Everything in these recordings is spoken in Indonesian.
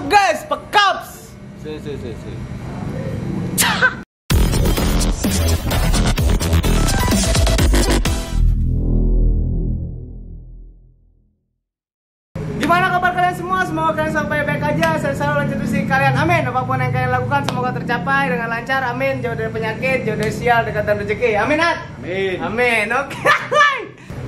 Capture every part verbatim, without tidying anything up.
up guys, pekaps. Si si si si. Gimana kabar kalian semua? Semoga kalian sampai baik aja. Saya selalu lanjut usia kalian. Amin. Apapun yang kalian lakukan semoga tercapai dengan lancar. Amin. Jauh dari penyakit, jauh dari sial, dekatan rezeki. Amin, Hat. Amin. Amin. Oke. Okay.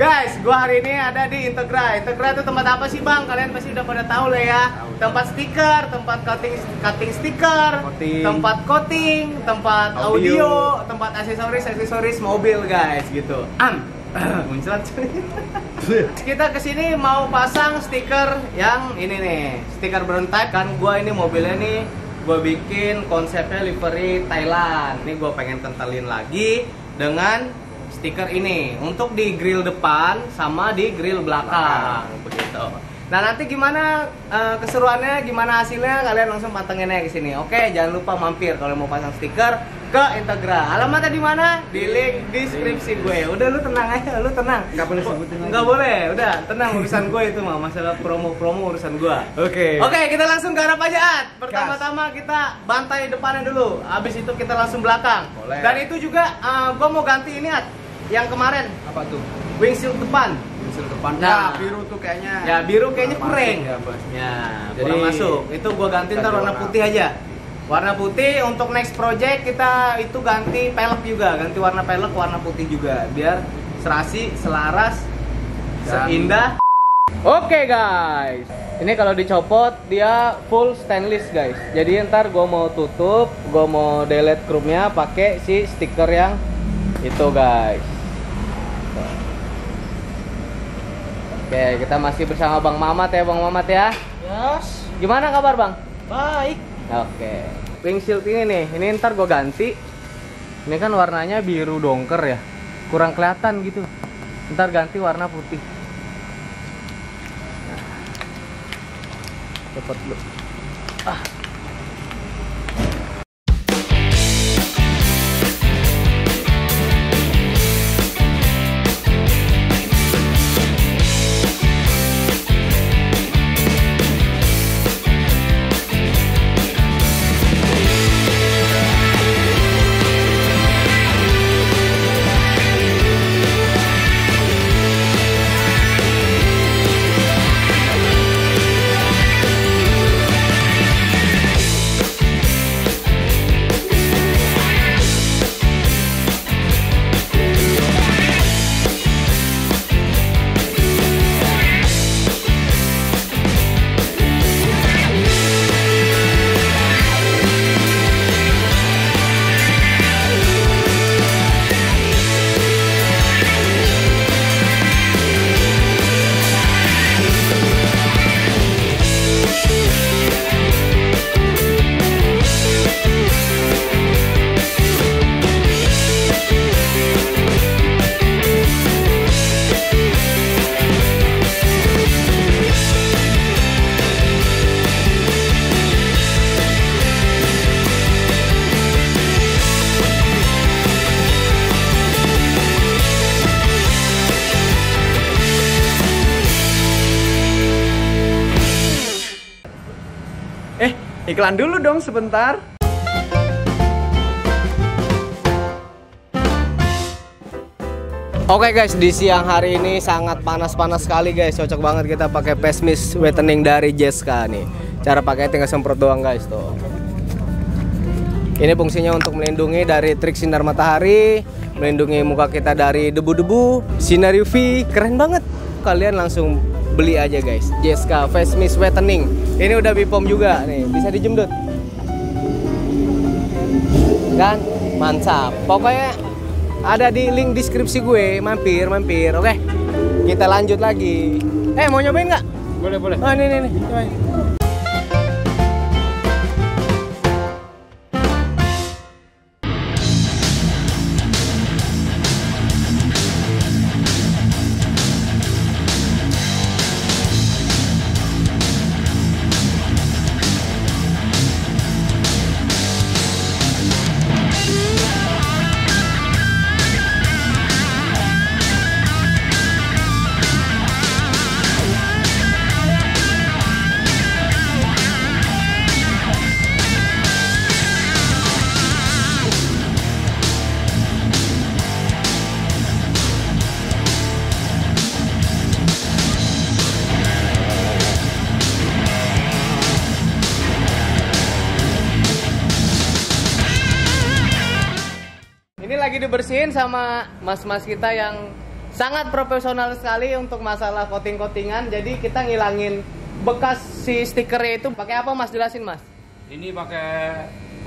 Guys, gua hari ini ada di Integra. Integra itu tempat apa sih, Bang? Kalian pasti udah pada tahu lah ya. Tempat stiker, tempat cutting cutting stiker, tempat coating, tempat audio, audio tempat aksesoris-aksesoris mobil, guys, gitu. Am. Muncrat. Kita kesini mau pasang stiker yang ini nih, stiker berontak kan. Gua ini mobilnya nih, gua bikin konsepnya livery Thailand. Ini gua pengen kentalin lagi dengan stiker ini untuk di grill depan sama di grill belakang, belakang. Begitu. Nah nanti gimana uh, keseruannya, gimana hasilnya, kalian langsung pantenginnya ke sini. Oke, jangan lupa mampir kalau mau pasang stiker ke Integra. Alamatnya di mana? Di link deskripsi gue. Udah lu tenang aja, lu tenang. Nggak boleh sebutin. Nggak boleh. Udah tenang, urusan gue itu mah masalah promo-promo urusan gue. Oke. Okay. Oke, okay, kita langsung garap aja, Ad. Pertama-tama kita bantai depannya dulu. Abis itu kita langsung belakang. Boleh. Dan itu juga uh, gue mau ganti ini, Ad. Yang kemarin apa tuh? Windshield depan. Windshield depan. Nah, nah biru tuh kayaknya. Ya biru kayaknya kurang. Ya, ya jadi masuk. Itu gua ganti ntar warna putih aja. Warna putih untuk next project kita itu ganti pelek juga, ganti warna pelek warna putih juga biar serasi, selaras, dan seindah. Oke okay, guys. Ini kalau dicopot dia full stainless guys. Jadi ntar gua mau tutup, gua mau delete chrome-nya pakai si stiker yang itu guys. Oke, kita masih bersama Bang Mamat ya, Bang Mamat ya. Yes. Gimana kabar Bang? Baik. Oke. Windshield ini nih, ini ntar gue ganti. Ini kan warnanya biru dongker ya, kurang kelihatan gitu. Ntar ganti warna putih. Cepet dulu. Ah. Iklan dulu dong sebentar. Oke okay guys, di siang hari ini sangat panas-panas sekali guys. Cocok banget kita pakai face mist whitening dari Jeska nih. Cara pakai tinggal semprot doang guys tuh. Ini fungsinya untuk melindungi dari terik sinar matahari, melindungi muka kita dari debu-debu, sinar U V. Keren banget. Kalian langsung beli aja guys, Jeska Face Mist Whitening. Ini udah bipom juga nih, bisa dijemdut dan mantap. Pokoknya ada di link deskripsi gue, mampir mampir. Oke, kita lanjut lagi. Eh mau nyobain nggak? Boleh boleh. Oh ini nih. lagi dibersihin sama mas-mas kita yang sangat profesional sekali untuk masalah coating-coatingan. Jadi kita ngilangin bekas si stikernya itu pakai apa, Mas? Jelasin, Mas. Ini pakai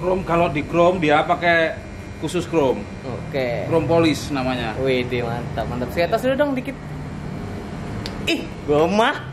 chrome, kalau di chrome dia pakai khusus chrome. Oke. Okay. Chrome polish namanya. Wih, mantap, mantap. Saya atas dulu dong dikit. Ih, gua mah.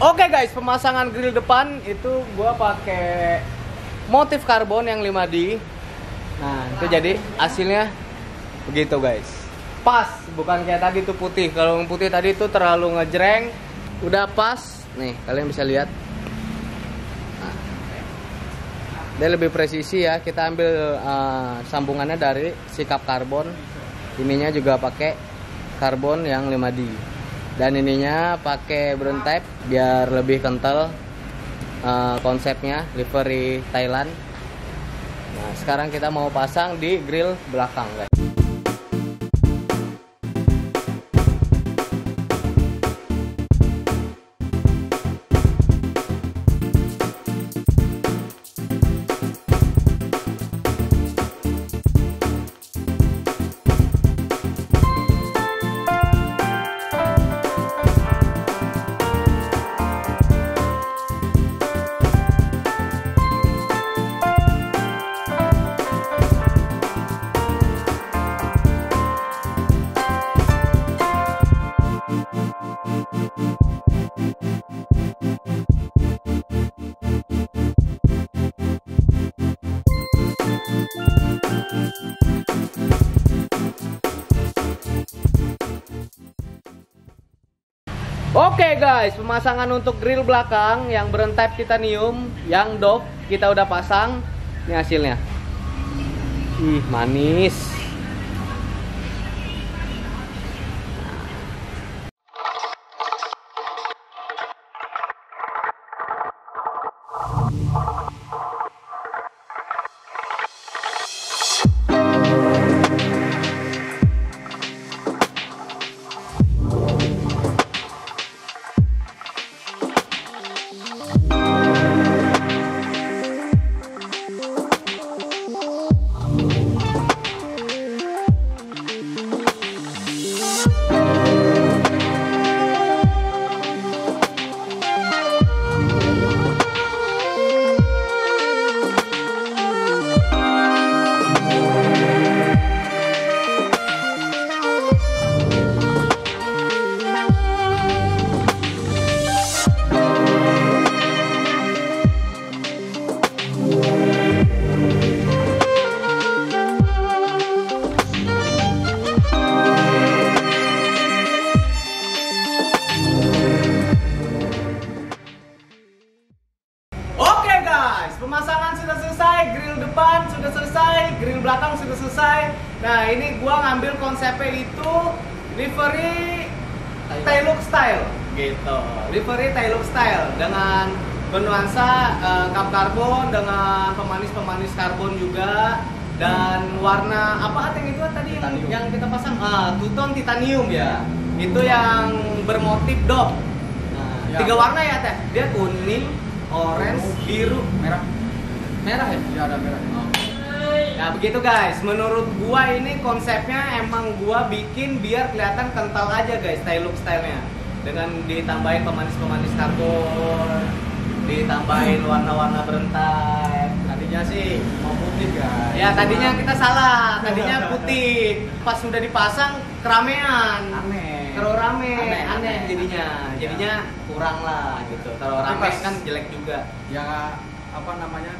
Oke okay guys, pemasangan grill depan itu gua pakai motif karbon yang lima D. Nah, itu jadi hasilnya begitu guys. Pas, bukan kayak tadi tuh putih. Kalau yang putih tadi itu terlalu ngejreng. Udah pas. Nih, kalian bisa lihat. Nah. Dia lebih presisi ya. Kita ambil uh, sambungannya dari sikap karbon. Ininya juga pakai karbon yang lima D. Dan ininya pakai brown tape biar lebih kental uh, konsepnya livery Thailand. Nah, sekarang kita mau pasang di grill belakang, guys. Oke guys, pemasangan untuk grill belakang yang berentap titanium, yang dock kita udah pasang. Ini hasilnya. Ih, manis. Pemasangan sudah selesai, grill depan sudah selesai, grill belakang sudah selesai. Nah, ini gua ngambil konsepnya itu livery THAILOOK style gitu. Livery THAILOOK style dengan bernuansa uh, kap karbon dengan pemanis-pemanis karbon juga dan warna apa yang itu tadi titanium. Yang kita pasang ah, two-tone titanium ya. Itu yang bermotif dog. Nah, ya. Tiga warna ya Teh. Dia kuning, orange, biru, merah. Merah ya? Iya, ada merah. Oh. Nah, begitu guys. Menurut gua ini konsepnya emang gua bikin biar kelihatan kental aja guys, THAILOOK style-nya. Dengan ditambahin pemanis-pemanis karbon, ditambahin warna-warna berentai. Tadinya sih mau putih guys. Ya, tadinya kita salah. Tadinya putih. Pas sudah dipasang keramaian. Aneh. Terlalu rame, aneh, aneh jadinya, aneh. jadinya kurang lah gitu. Terlalu rame kan jelek juga. Ya apa namanya?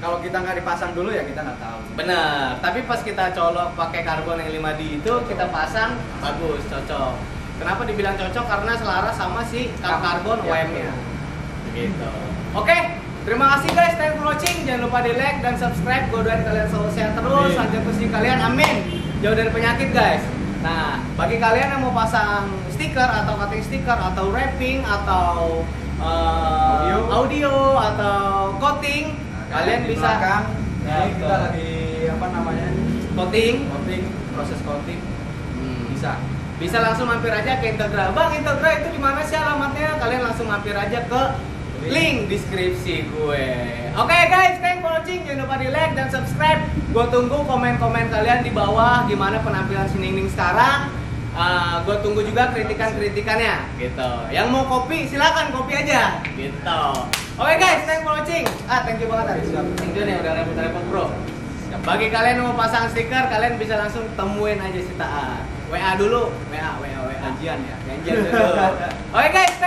Kalau kita nggak dipasang dulu ya kita nggak tahu. Bener. Tapi pas kita colok pakai karbon yang lima D itu kita pasang bagus, cocok. Kenapa dibilang cocok? Karena selaras sama si kap karbon O M-nya. Gitu. Oke, terima kasih guys, thank you for watching. Jangan lupa di like dan subscribe. Gue doain kalian selalu sehat terus, saja pusing kalian. Amin. Jauh dari penyakit guys. Nah, bagi kalian yang mau pasang stiker atau cutting stiker atau wrapping atau uh, audio. audio atau coating, nah, kalian bisa belakang, ya, ini kita lagi apa namanya? Coating, coating, proses coating. Hmm. Bisa. Bisa langsung mampir aja ke Integra. Bang, Integra itu di mana sih alamatnya? Kalian langsung mampir aja ke link deskripsi gue. Oke okay guys, thanks for watching. Jangan lupa di like dan subscribe. Gue tunggu komen-komen kalian di bawah gimana penampilan si Nining sekarang. uh, Gue tunggu juga kritikan-kritikannya gitu. Yang mau kopi silakan kopi aja gitu. Oke okay guys, thanks for watching. Ah, thank you banget tadi. Thank you nih udah repot-repot bro. Bagi kalian yang mau pasang stiker, kalian bisa langsung temuin aja si Taat. W A dulu, W A, W A, W A. Janjian ya, janjian dulu. Oke okay guys.